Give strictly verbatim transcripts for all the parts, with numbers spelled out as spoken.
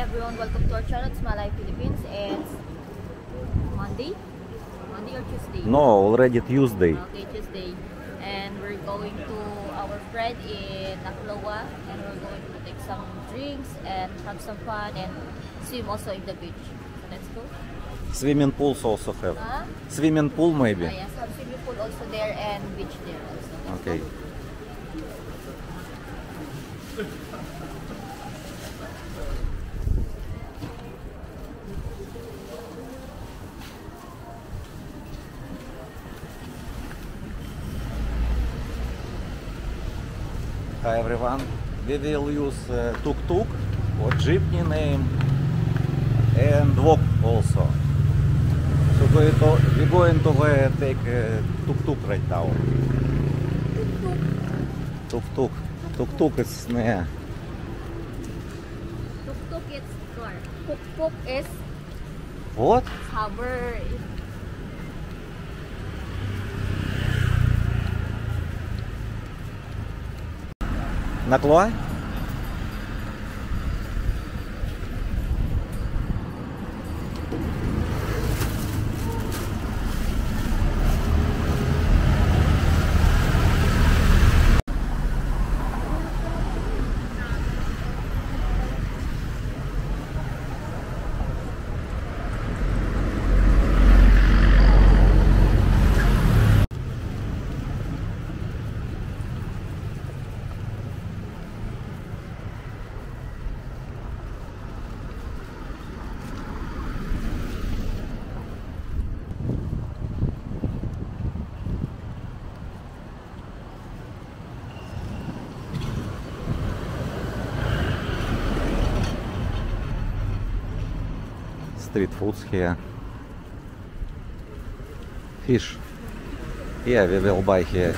everyone, welcome to our channel. It's Malay Philippines. It's Monday, Monday or Tuesday? No, already Tuesday. Okay, Tuesday. And we're going to our friend in Naklauа, and we're going to take some drinks and have some fun and swim also in the beach. So let's go. Swimming pools also have. Huh? Swimming pool maybe. Ah, yes, have swimming pool also there and beach there also. Let's okay. Go. Hi everyone, we will use tuk-tuk uh, or jeepney name and walk also. So we're going to, we're going to uh, take tuk-tuk uh, right now. Tuk-tuk. Tuk-tuk is yeah. Tuk-tuk is car. Tuk-tuk is what? Hover. Наклауа? Street foods here. Fish. Yeah, we will buy here.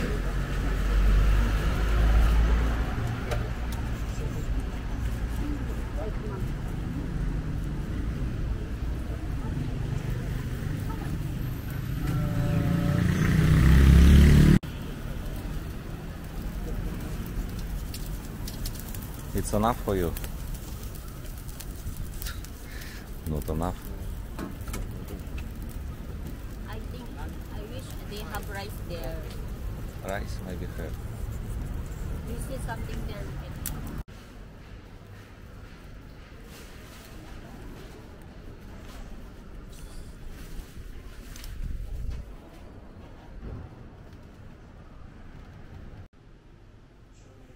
It's enough for you. Not enough. I think I wish they have rice there. Rice maybe have. We see something there.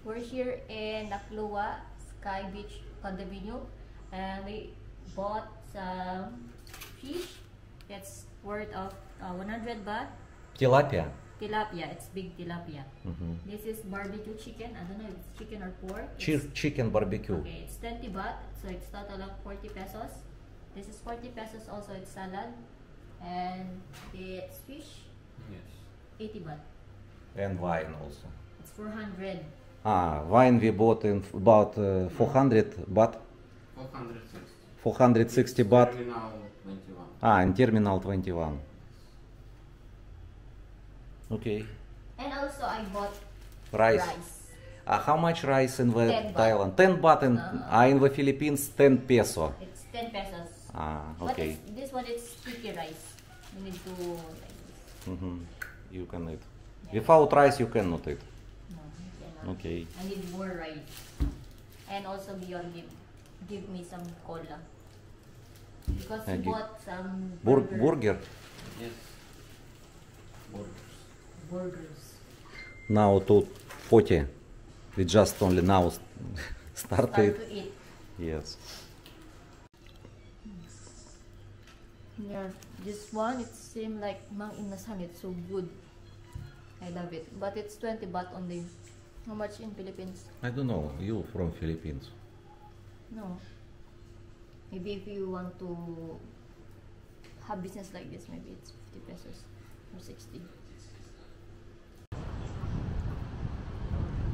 We're here in Nak Kluea Sky Beach Condominium, and we bought some fish that's worth of uh, one hundred baht. Tilapia. Tilapia. It's big tilapia. Mm-hmm. This is barbecue chicken. I don't know if it's chicken or pork. Ch it's, chicken barbecue. Okay, it's twenty baht, so it's total of forty pesos. This is forty pesos also. It's salad. And it's fish. Yes. eighty baht. And wine also. It's four hundred. Ah, wine we bought in about uh, four hundred baht. four hundred sixty. four hundred sixty baht. Ah, in Terminal twenty-one. Okay. And also I bought rice. rice. Uh, how much rice in the ten Thailand? Baht. ten baht in, uh, uh, in the Philippines, ten peso. It's ten pesos. Ah, okay. But this one is sticky rice. You need to like this. Mm-hmm. You can eat. Yeah. Without rice you cannot eat. No, you cannot. Okay. I need more rice. And also beyond give, give me some cola. Because you bought some burger. Burger? Yes. Burgers. Burgers. Now to forty. We just only now started. Start to eat. Yes. Yeah. This one, it seems like Mang Inasang. It's so good. I love it. But it's twenty baht only. How much in Philippines? I don't know. You from Philippines? No. Maybe if you want to have business like this, maybe it's fifty pesos or sixty.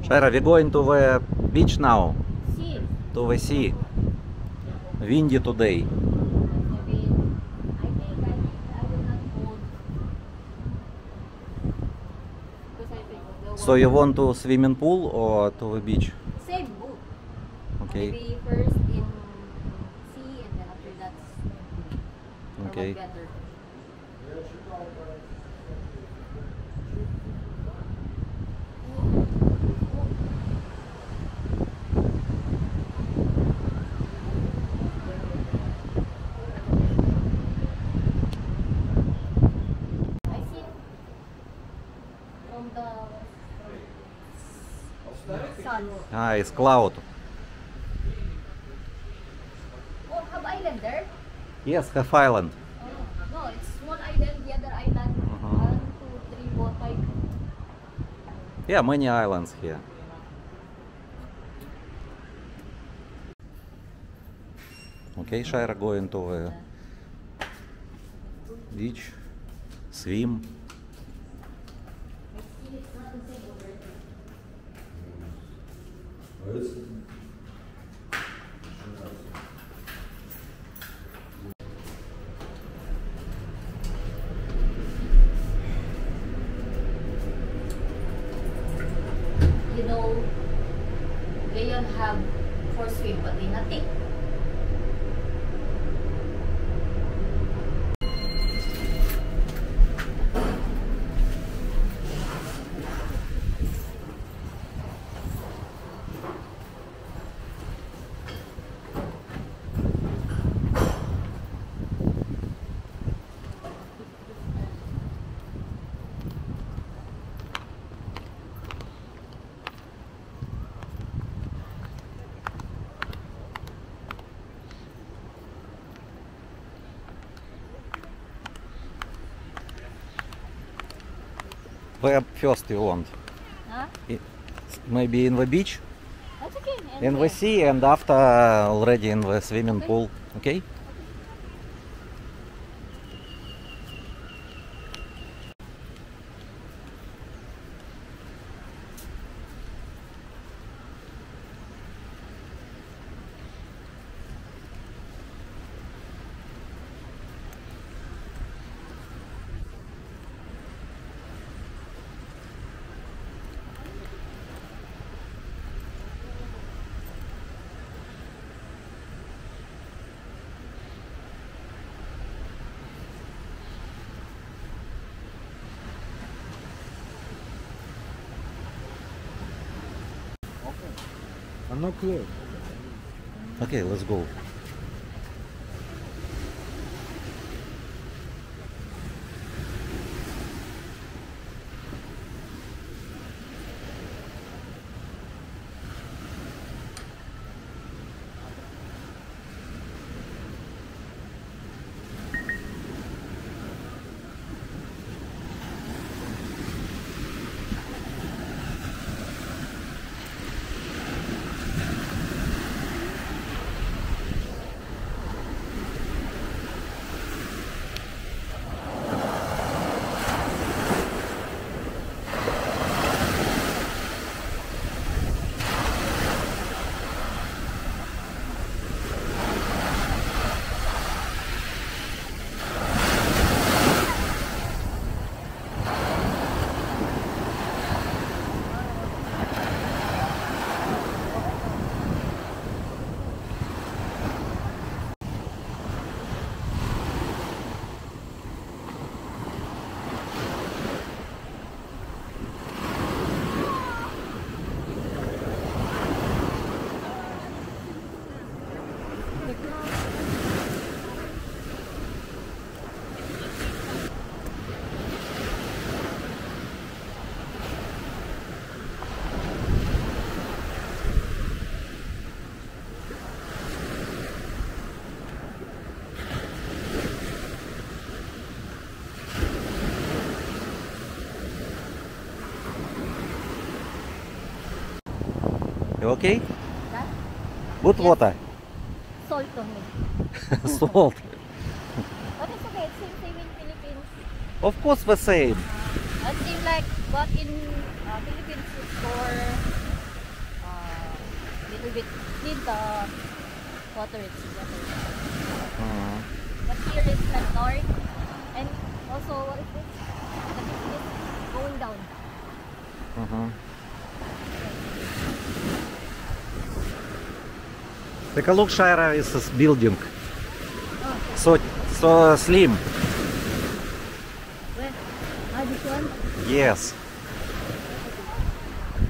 Shaira, we're going to the beach now. Sea. To the sea. Windy today. Maybe I think I, I will not hold. Because I think so you want to swimming pool or to the beach? Same boat. Okay. Maybe first in Okay. Ah, it's cloud. Oh, have island there? Yes, half island. Oh, no, it's one island, the other island. Uh-huh. One, two, three, four, five. Yeah, many islands here. Okay, Shaira, go into the beach, swim. You know, they don't have for swim, but they nothing. Where first you want? Huh? Maybe in the beach? That's okay. In the sea and after already in the swimming pool. Okay? Not close. Okay, let's go. You okay? That? Good yes. Water? Salt only. Salt? But it's okay, it's the same in Philippines. Of course the same. It seems like, but in uh, Philippines it's more, a uh, little bit clean the water, it's better. Mm. But here it's like north, and also what is this? It's going down. Uh-huh. Take a look, Shaira, is this building. So, so slim. Where? Ah, this one? Yes.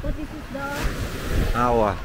What is this the... Awa.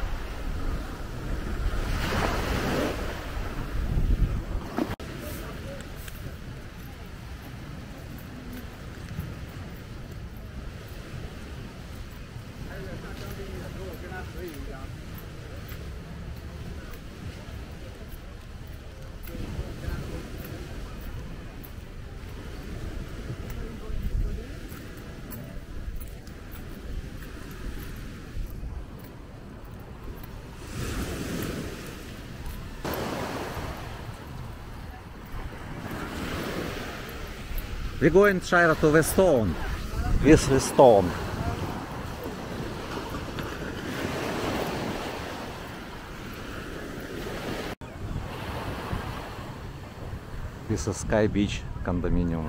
We're going, Shaira, to the stone. This is the stone. This is Sky Beach Condominium.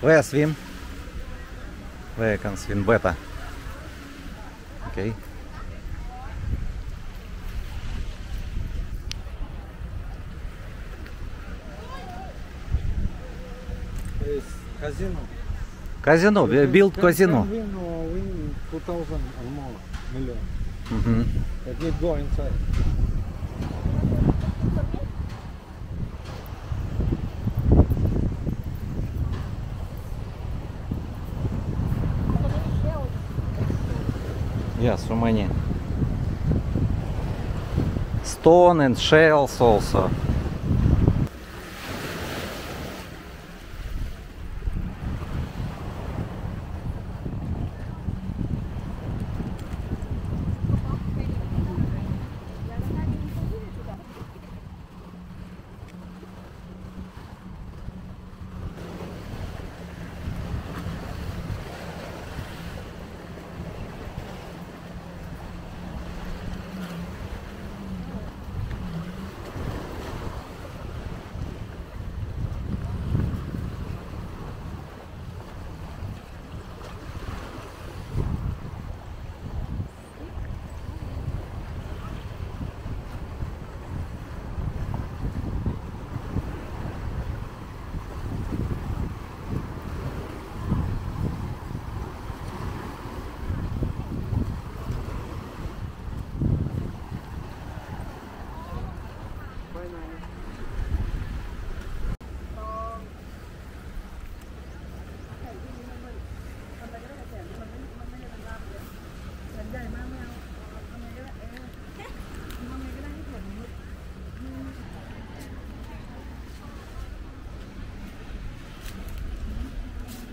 Where swim? Where I can swim better? Okay. It's casino. Casino. We built casino. Casino win two thousand or more million. Mm-hmm. I did go inside. Yes, so many stone and shells also.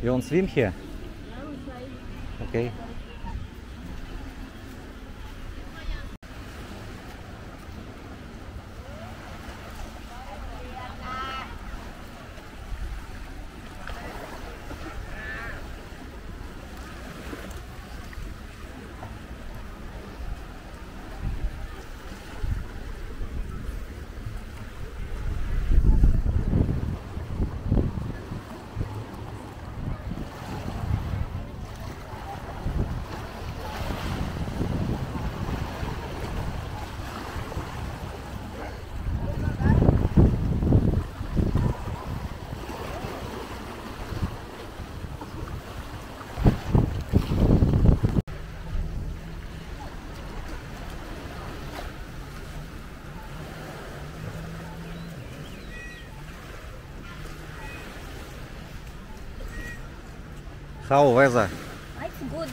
You want to swim here? Okay. How weather? It's good.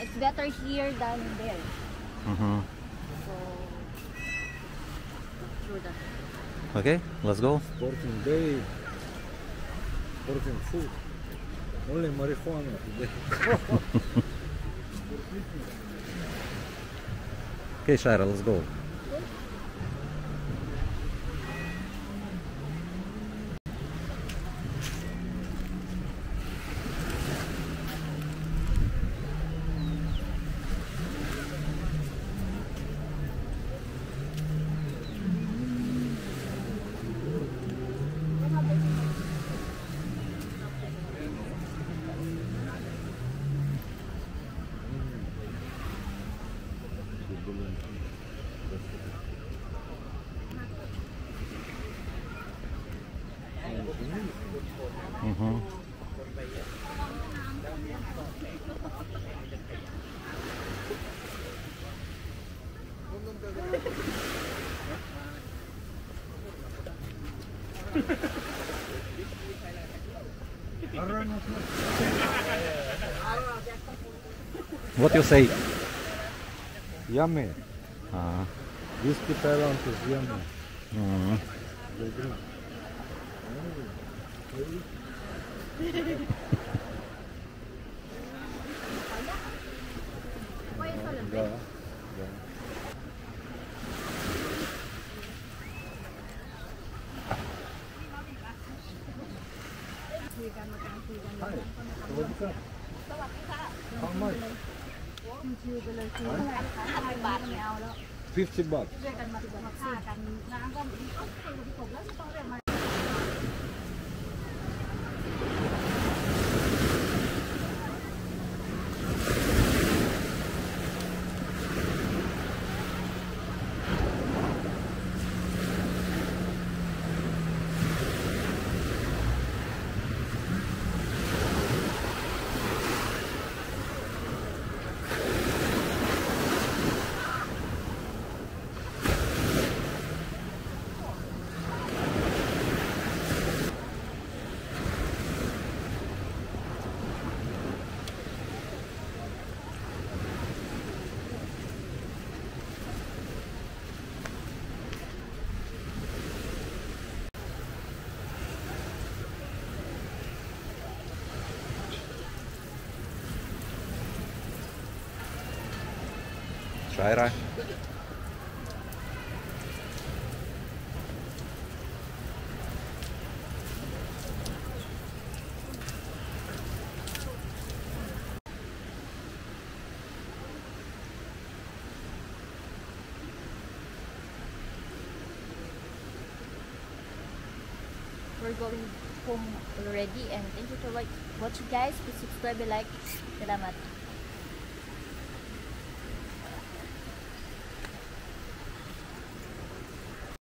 It's better here than there. Mm-hmm. So, through that. Okay, let's go. Sporting day. Sporting food. Only marijuana today. Okay, Shaira, let's go. Mm-hmm. What you say? Yummy. Uh-huh. This Thailand is yummy. Mm-hmm. Да, да. fifty baht. Shaira. We're going home already, and thank you for watching, guys. Please subscribe and like. Salamat.